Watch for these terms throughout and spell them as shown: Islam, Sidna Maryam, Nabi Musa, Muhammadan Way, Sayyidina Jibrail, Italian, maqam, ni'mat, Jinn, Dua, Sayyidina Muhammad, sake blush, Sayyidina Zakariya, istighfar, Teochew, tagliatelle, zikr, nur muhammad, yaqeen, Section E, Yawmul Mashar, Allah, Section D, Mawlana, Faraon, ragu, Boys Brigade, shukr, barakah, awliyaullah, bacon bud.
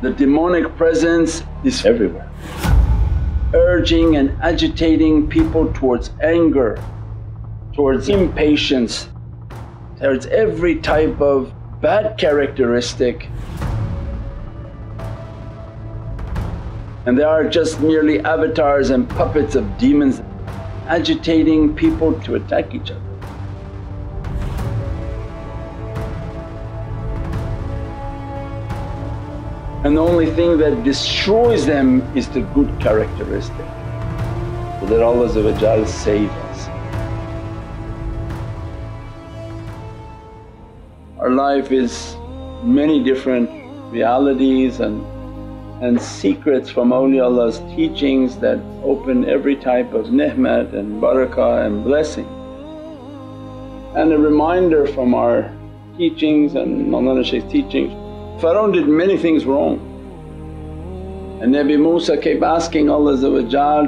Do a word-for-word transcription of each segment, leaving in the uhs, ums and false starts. The demonic presence is everywhere, urging and agitating people towards anger, towards impatience, towards every type of bad characteristic. And they are just merely avatars and puppets of demons, agitating people to attack each other. And the only thing that destroys them is the good characteristic, so that Allah save us. Our life is many different realities and, and secrets from awliyaullah's teachings that open every type of ni'mat and barakah and blessing. And a reminder from our teachings and Mawlana Shaykh's teachings, Faraon did many things wrong, and Nabi Musa kept asking Allah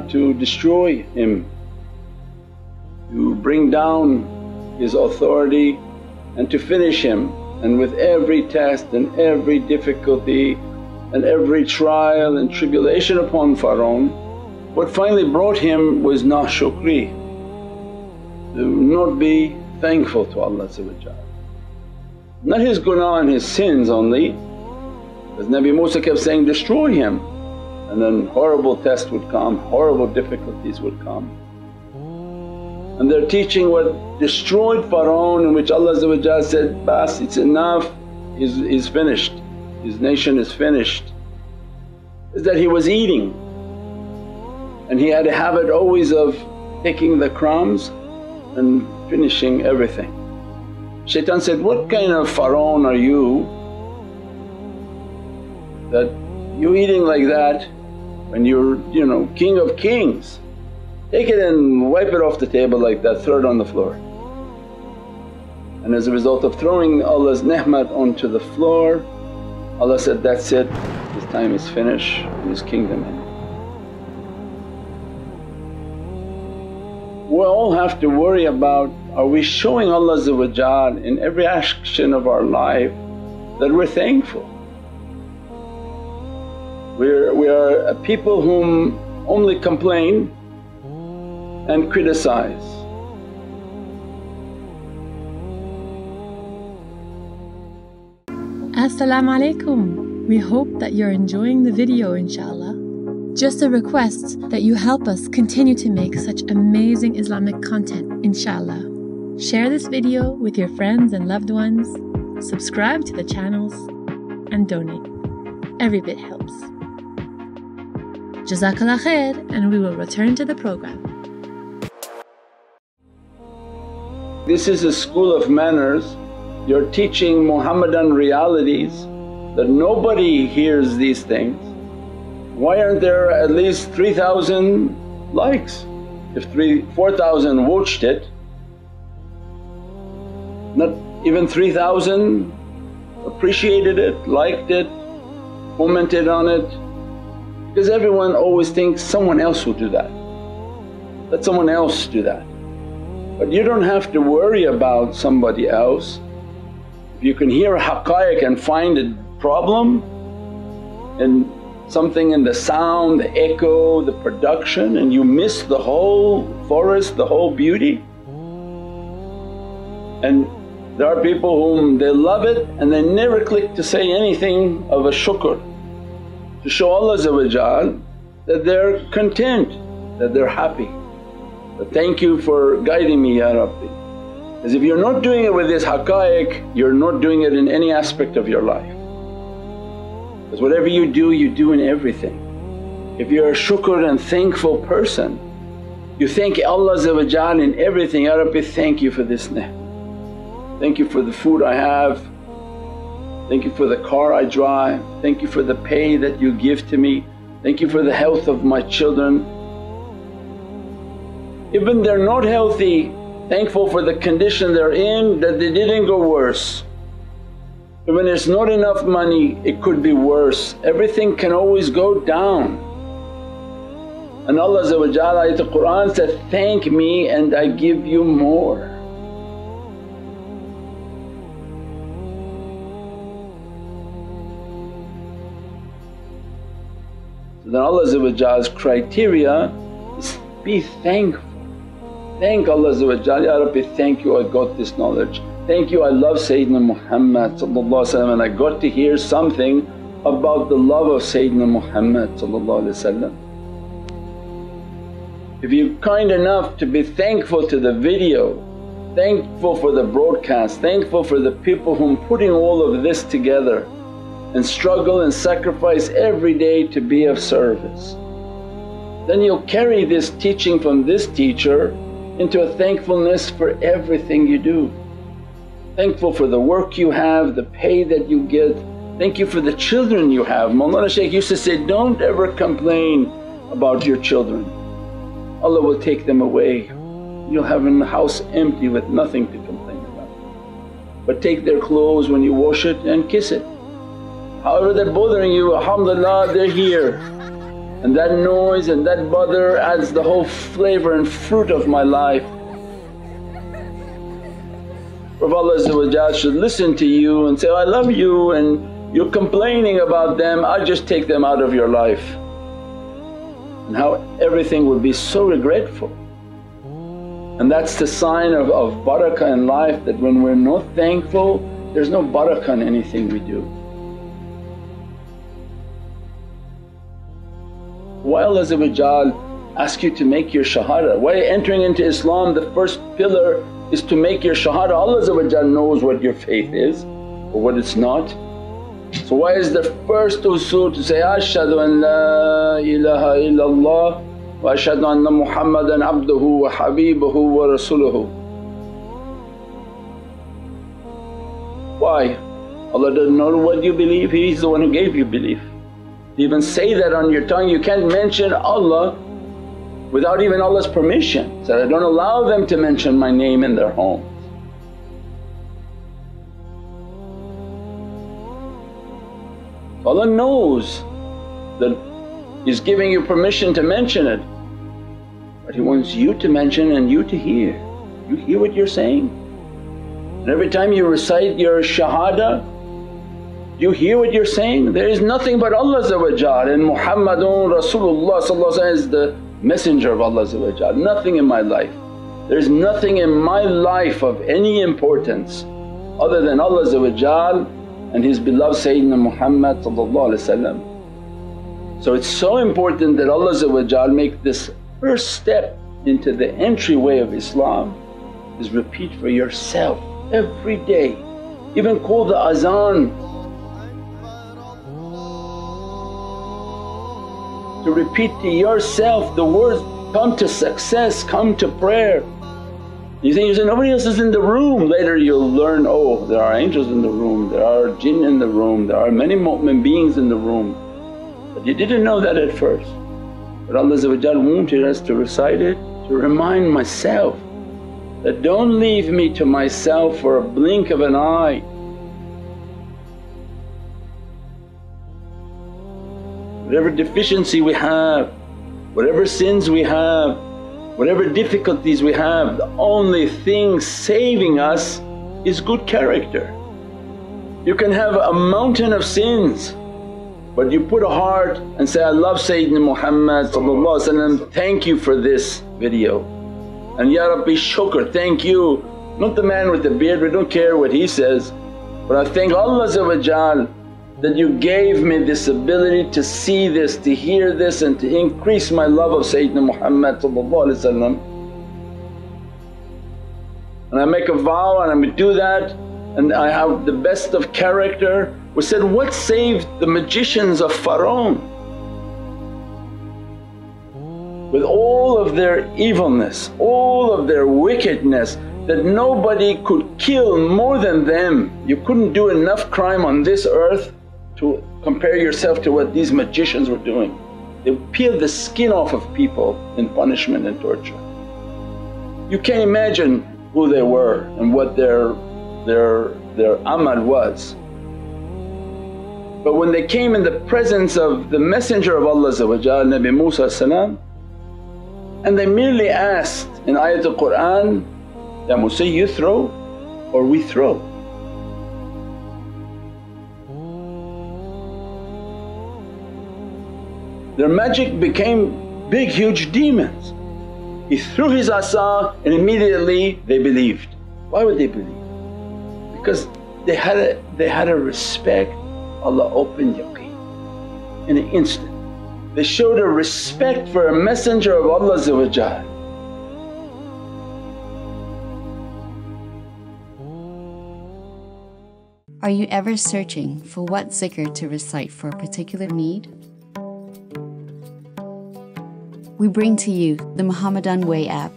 to destroy him, to bring down his authority and to finish him. And with every test and every difficulty and every trial and tribulation upon Faraon, what finally brought him was na shukri, to not be thankful to Allah. Not his gunaah and his sins only, because Nabi Musa kept saying, destroy him, and then horrible tests would come, horrible difficulties would come. And they're teaching what destroyed Faraon, in which Allah said, Bas, it's enough, he's, he's finished, his nation is finished, is that he was eating, and he had a habit always of taking the crumbs and finishing everything. Shaitan said, what kind of Faraon are you that you eating like that when you're, you know, king of kings? Take it and wipe it off the table like that, throw it on the floor. And as a result of throwing Allah's ni'mat onto the floor, Allah said, that's it, his time is finished and his kingdom ended. We all have to worry about, are we showing Allah in every action of our life that we're thankful? We're, we are a people whom only complain and criticize. As-salamu alaykum. We hope that you're enjoying the video, inshaAllah. Just a request that you help us continue to make such amazing Islamic content, inshaAllah. Share this video with your friends and loved ones, subscribe to the channels and donate. Every bit helps. Jazakallah khair, and we will return to the program. This is a school of manners. You're teaching Muhammadan realities that nobody hears these things. Why aren't there at least three thousand likes? If four thousand watched it, not even three thousand appreciated it, liked it, commented on it, because everyone always thinks someone else will do that, let someone else do that. But you don't have to worry about somebody else. If you can hear a haqqaiq and find a problem and something in the sound, the echo, the production, and you miss the whole forest, the whole beauty. And there are people whom they love it and they never click to say anything of a shukr, to show Allah that they're content, that they're happy, that thank you for guiding me, Ya Rabbi. Because if you're not doing it with this haqqaiq, you're not doing it in any aspect of your life. Because whatever you do, you do in everything. If you're a shukr and thankful person, you thank Allah in everything, Ya Rabbi, thank you for this ni'mat. Thank you for the food I have, thank you for the car I drive, thank you for the pay that you give to me, thank you for the health of my children. Even they're not healthy, thankful for the condition they're in, that they didn't go worse. Even it's not enough money, it could be worse. Everything can always go down. And Allah in the Qur'an said, thank me and I give you more. Then Allah's criteria is be thankful. Thank Allah, Ya Rabbi, thank you I got this knowledge, thank you I love Sayyidina Muhammad and I got to hear something about the love of Sayyidina Muhammad. If you're kind enough to be thankful to the video, thankful for the broadcast, thankful for the people who are putting all of this together and struggle and sacrifice every day to be of service, then you'll carry this teaching from this teacher into a thankfulness for everything you do. Thankful for the work you have, the pay that you get, thank you for the children you have. Mawlana Shaykh used to say, don't ever complain about your children, Allah will take them away. You'll have a house empty with nothing to complain about. But take their clothes when you wash it and kiss it. However they're bothering you, alhamdulillah they're here. And that noise and that bother adds the whole flavour and fruit of my life. Prophet Allah should listen to you and say, I love you and you're complaining about them, I'll just take them out of your life. And how everything would be so regretful. And that's the sign of, of barakah in life, that when we're not thankful there's no barakah in anything we do. Why Allah asks you to make your shahada? Why entering into Islam, the first pillar is to make your shahada. Allah knows what your faith is or what it's not. So why is the first usul to say, Ashhadu an la ilaha illallah wa ashhadu anna Muhammadan abduhu wa habibuhu wa rasuluhu? Why? Allah doesn't know what you believe, He's the one who gave you belief. To even say that on your tongue, you can't mention Allah without even Allah's permission. So I don't allow them to mention my name in their homes. Allah knows that He's giving you permission to mention it, but He wants you to mention and you to hear. You hear what you're saying, and every time you recite your shahada, you hear what you're saying. There is nothing but Allah and Muhammadun Rasulullah is the messenger of Allah. Nothing in my life, there is nothing in my life of any importance other than Allah and His beloved Sayyidina Muhammad. So it's so important that Allah make this first step into the entryway of Islam is repeat for yourself every day, even call the azan. To repeat to yourself the words, come to success, come to prayer. You think, you say, nobody else is in the room. Later you'll learn, oh there are angels in the room, there are jinn in the room, there are many mu'min beings in the room. But you didn't know that at first. But Allah wanted us to recite it to remind myself that, don't leave me to myself for a blink of an eye. Whatever deficiency we have, whatever sins we have, whatever difficulties we have, the only thing saving us is good character. You can have a mountain of sins, but you put a heart and say, I love Sayyidina Muhammad, thank you for this video and Ya Rabbi shukr, thank you. Not the man with the beard, we don't care what he says, but I thank Allah that you gave me this ability to see this, to hear this and to increase my love of Sayyidina Muhammad. And I make a vow and I do that and I have the best of character. We said, what saved the magicians of Faraon? With all of their evilness, all of their wickedness, that nobody could kill more than them. You couldn't do enough crime on this earth to compare yourself to what these magicians were doing. They peeled the skin off of people in punishment and torture. You can't imagine who they were and what their, their, their amal was. But when they came in the presence of the Messenger of Allah Nabi Musa and they merely asked in Ayatul Qur'an, Ya Musa, you throw or we throw? Their magic became big huge demons. He threw his asa and immediately they believed. Why would they believe? Because they had a, they had a respect. Allah opened yaqeen in an instant. They showed a respect for a messenger of Allah. Are you ever searching for what zikr to recite for a particular need? We bring to you the Muhammadan Way app,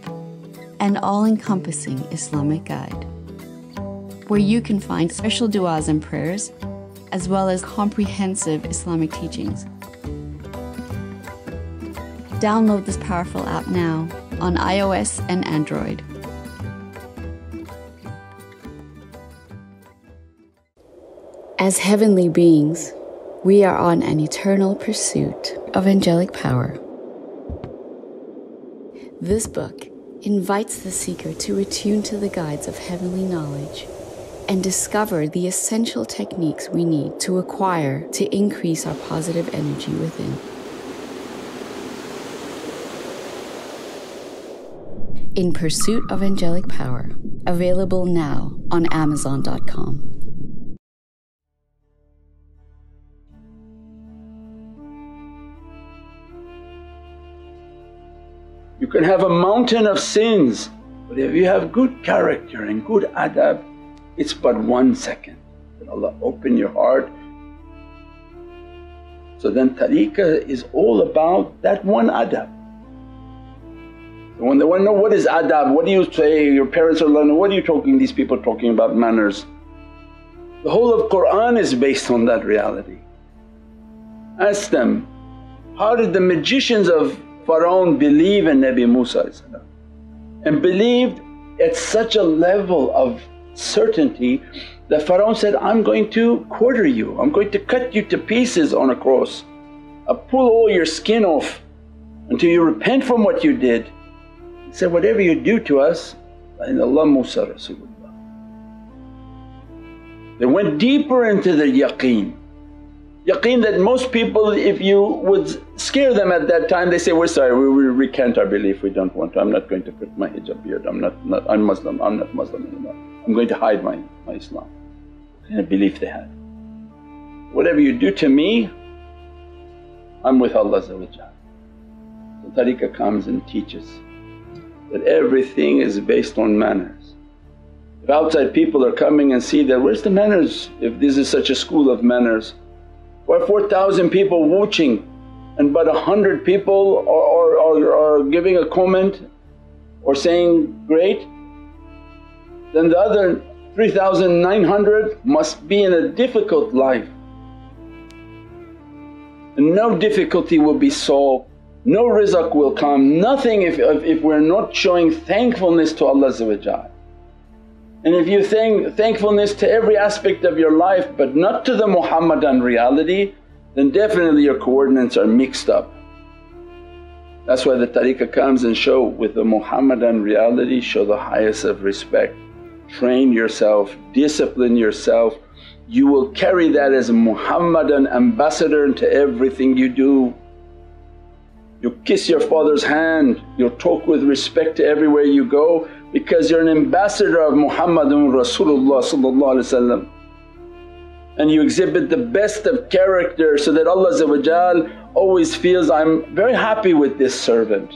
an all-encompassing Islamic guide, where you can find special du'as and prayers as well as comprehensive Islamic teachings. Download this powerful app now on iOS and Android. As heavenly beings, we are on an eternal pursuit of angelic power. This book invites the seeker to attune to the guides of heavenly knowledge and discover the essential techniques we need to acquire to increase our positive energy within. In Pursuit of Angelic Power, available now on amazon dot com. You can have a mountain of sins, but if you have good character and good adab, it's but one second that Allah open your heart. So then tariqah is all about that one adab. When they want to know what is adab, what do you say, your parents are learning, what are you talking, these people talking about manners? The whole of Qur'an is based on that reality. Ask them, how did the magicians of Faraon believe in Nabi Musa and believed at such a level of certainty that Faraon said, I'm going to quarter you, I'm going to cut you to pieces on a cross, I'll pull all your skin off until you repent from what you did. He said, whatever you do to us, la ilaha illallah Musa Rasulullah. They went deeper into the yaqeen. Yaqeen that most people, if you would scare them at that time, they say, we're sorry, we, we recant our belief, we don't want to, I'm not going to put my hijab beard, I'm not, not, I'm Muslim, I'm not Muslim anymore, I'm going to hide my, my Islam. What kind of belief they had? Whatever you do to me, I'm with Allah. So tariqah comes and teaches that everything is based on manners. If outside people are coming and see that, where's the manners if this is such a school of manners? Why four thousand people watching and but a hundred people are, are, are giving a comment or saying, great? Then the other three thousand nine hundred must be in a difficult life. And no difficulty will be solved, no rizq will come, nothing if, if, if we're not showing thankfulness to Allah. And if you think thankfulness to every aspect of your life but not to the Muhammadan reality, then definitely your coordinates are mixed up. That's why the tariqah comes and show with the Muhammadan reality, show the highest of respect. Train yourself, discipline yourself, you will carry that as a Muhammadan ambassador into everything you do. You'll kiss your father's hand, you'll talk with respect to everywhere you go, because you're an ambassador of Muhammadun Rasulullah, and you exhibit the best of character so that Allah always feels, I'm very happy with this servant.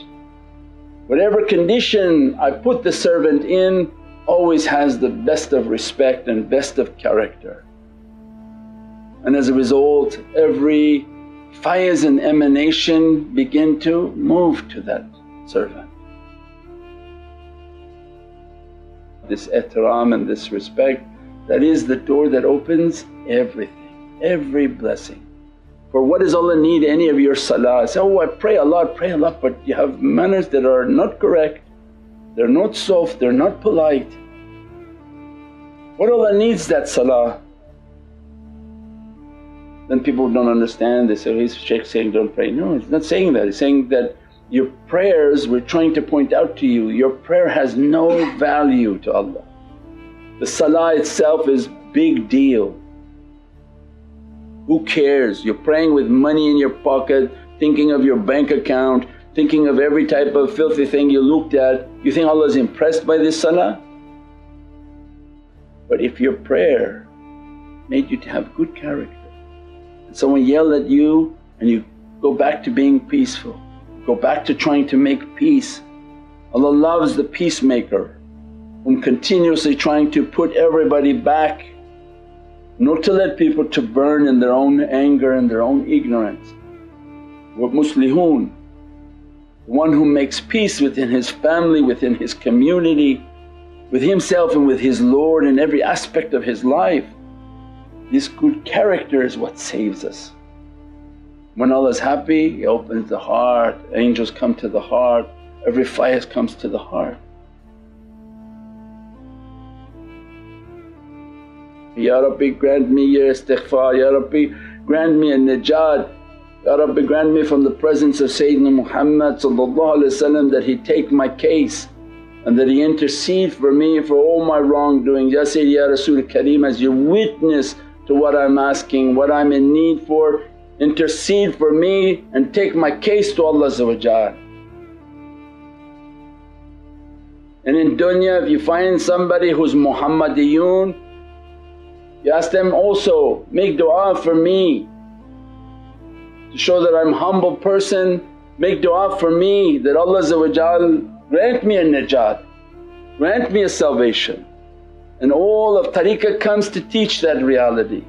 Whatever condition I put the servant in always has the best of respect and best of character. And as a result, every fires and emanation begin to move to that servant. This ihtiram and this respect, that is the door that opens everything, every blessing. For what does Allah need any of your salah? Say, oh I pray Allah, I pray Allah, but you have manners that are not correct, they're not soft, they're not polite. What Allah needs that salah? Then people don't understand, they say, oh he's shaykh saying don't pray. No, he's not saying that, he's saying that your prayers, we're trying to point out to you, your prayer has no value to Allah. The salah itself is big deal. Who cares? You're praying with money in your pocket, thinking of your bank account, thinking of every type of filthy thing you looked at. You think Allah is impressed by this salah? But if your prayer made you to have good character and someone yelled at you and you go back to being peaceful, go back to trying to make peace. Allah loves the peacemaker whom continuously trying to put everybody back, not to let people to burn in their own anger and their own ignorance. Wa muslihun, the one who makes peace within his family, within his community, with himself and with his Lord in every aspect of his life. This good character is what saves us. When Allah is happy, He opens the heart, angels come to the heart, every fire comes to the heart. Ya Rabbi, grant me your istighfar, Ya Rabbi, grant me a najat, Ya Rabbi, grant me from the presence of Sayyidina Muhammad that he take my case and that he intercede for me for all my wrongdoings. Ya Sayyidi, Ya Rasul Kareem, as you witness to what I'm asking, what I'm in need for, intercede for me and take my case to Allah. And in dunya, if you find somebody who's Muhammadiyun, you ask them also, make du'a for me to show that I'm humble person, make du'a for me that Allah grant me a najat, grant me a salvation. And all of tariqah comes to teach that reality.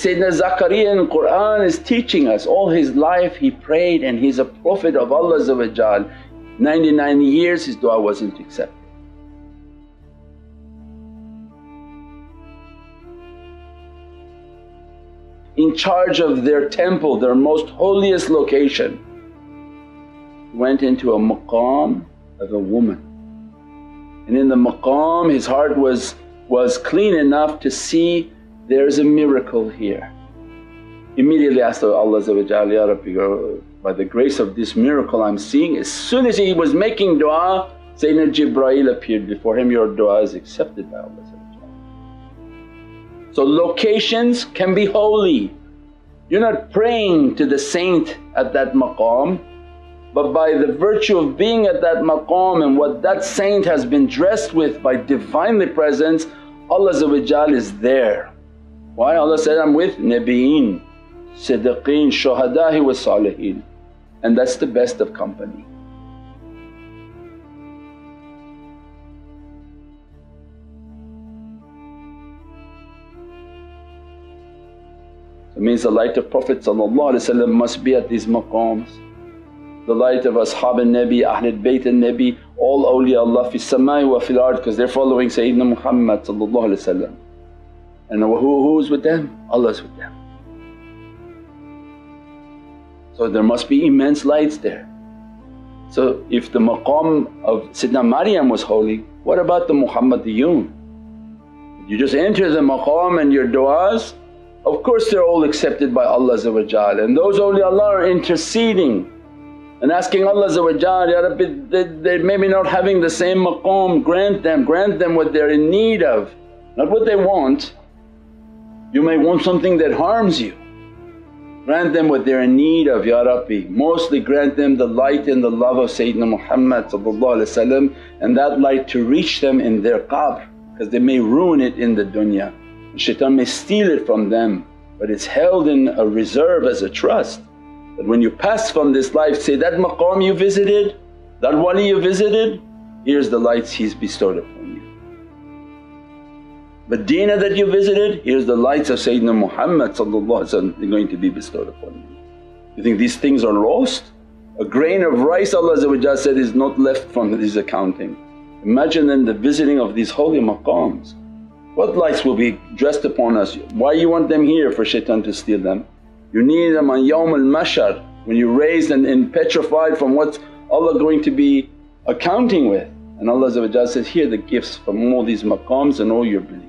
Sayyidina Zakariya in Qur'an is teaching us, all his life he prayed and he's a prophet of Allah. ninety-nine years his du'a wasn't accepted. In charge of their temple, their most holiest location, went into a maqam of a woman, and in the maqam his heart was, was clean enough to see there is a miracle here. Immediately asked Allah, Ya Rabbi, by the grace of this miracle I'm seeing. As soon as he was making du'a, Sayyidina Jibrail appeared before him, your du'a is accepted by Allah. So locations can be holy. You're not praying to the saint at that maqam, but by the virtue of being at that maqam and what that saint has been dressed with by Divinely Presence, Allah is there. Why? Allah said, I'm with Nabiyeen, Siddiqeen, Shuhada'i wa Saliheen, and that's the best of company. It means the light of Prophet must be at these maqams, the light of Ashaban Nabi, Ahlul Baytan Nabi, all awliyaullah fi samai wa fil ard, because they're following Sayyidina Muhammad. And who, who's with them? Allah's with them. So there must be immense lights there. So if the maqam of Sidna Maryam was holy, what about the Muhammadiyun? You just enter the maqam and your du'as, of course they're all accepted by Allah, and those awliyaullah are interceding and asking Allah, Ya Rabbi, they, they maybe not having the same maqam, grant them, grant them what they're in need of, not what they want. You may want something that harms you, grant them what they're in need of, Ya Rabbi. Mostly grant them the light and the love of Sayyidina Muhammad, and that light to reach them in their qabr, because they may ruin it in the dunya. Shaitan may steal it from them, but it's held in a reserve as a trust, that when you pass from this life, say, that maqam you visited, that wali you visited, here's the lights he's bestowed upon you. Medina that you visited, here's the lights of Sayyidina Muhammad they're going to be bestowed upon you. You think these things are lost? A grain of rice, Allah said, is not left from this accounting. Imagine then the visiting of these holy maqams. What lights will be dressed upon us? Why you want them here? For shaitan to steal them. You need them on Yawmul Mashar, when you're raised and, and petrified from what's Allah going to be accounting with. And Allah says, here are the gifts from all these maqams and all your belief.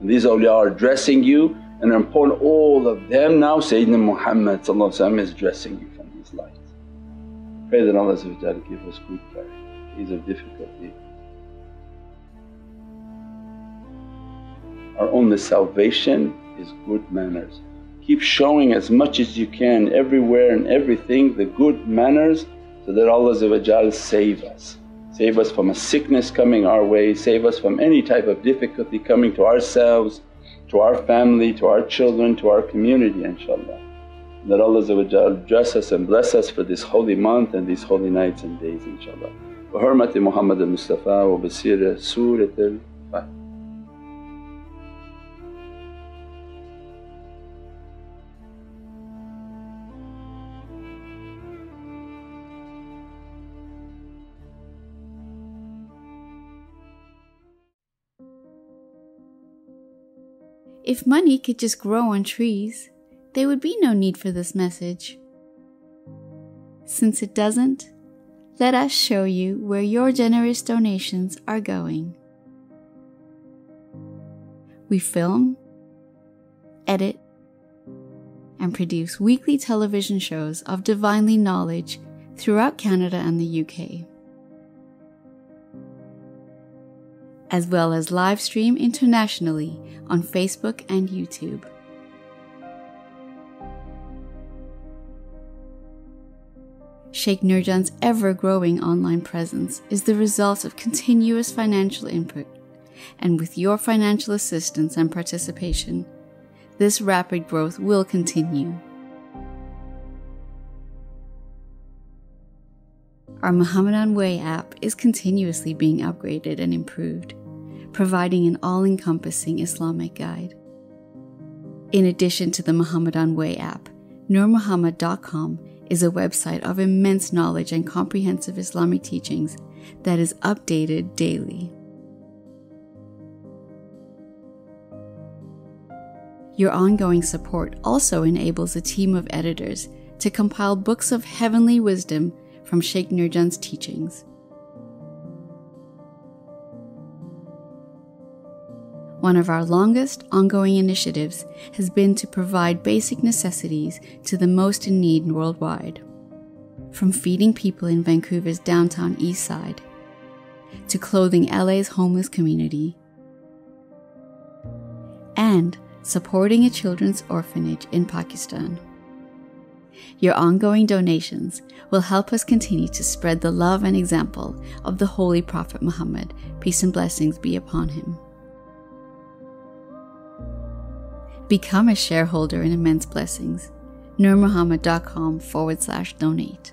And these awliya are dressing you, and upon all of them now Sayyidina Muhammad is dressing you from these lights. Pray that Allah give us good character, ease of difficulty. Our only salvation is good manners. Keep showing as much as you can everywhere and everything the good manners, so that Allah save us. Save us from a sickness coming our way, save us from any type of difficulty coming to ourselves, to our family, to our children, to our community, inshaAllah. That Allah dress us and bless us for this holy month and these holy nights and days, inshaAllah. Bi hurmati Muhammad al-Mustafa wa bi siri Surat al-Fatiha. If money could just grow on trees, there would be no need for this message. Since it doesn't, let us show you where your generous donations are going. We film, edit, and produce weekly television shows of divinely knowledge throughout Canada and the U K, as well as live stream internationally on Facebook and YouTube. Sheikh Nurjan's ever-growing online presence is the result of continuous financial input, and with your financial assistance and participation, this rapid growth will continue. Our Muhammadan Way app is continuously being upgraded and improved, providing an all-encompassing Islamic guide. In addition to the Muhammadan Way app, nur muhammad dot com is a website of immense knowledge and comprehensive Islamic teachings that is updated daily. Your ongoing support also enables a team of editors to compile books of heavenly wisdom from Sheikh Nurjan's teachings. One of our longest ongoing initiatives has been to provide basic necessities to the most in need worldwide, from feeding people in Vancouver's downtown east side, to clothing L A's homeless community, and supporting a children's orphanage in Pakistan. Your ongoing donations will help us continue to spread the love and example of the Holy Prophet Muhammad, peace and blessings be upon him. Become a shareholder in immense blessings. nur muhammad dot com forward slash donate.